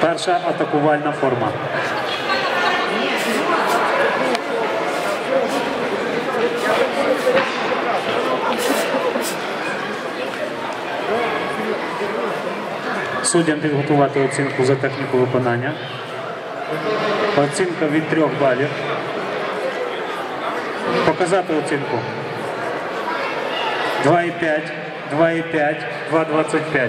Перша атакувальна форма. Суддям підготувати оцінку за техніку виконання. Оцінка від 3 балів. Показати оцінку. 2,5, 2,5, 2,25.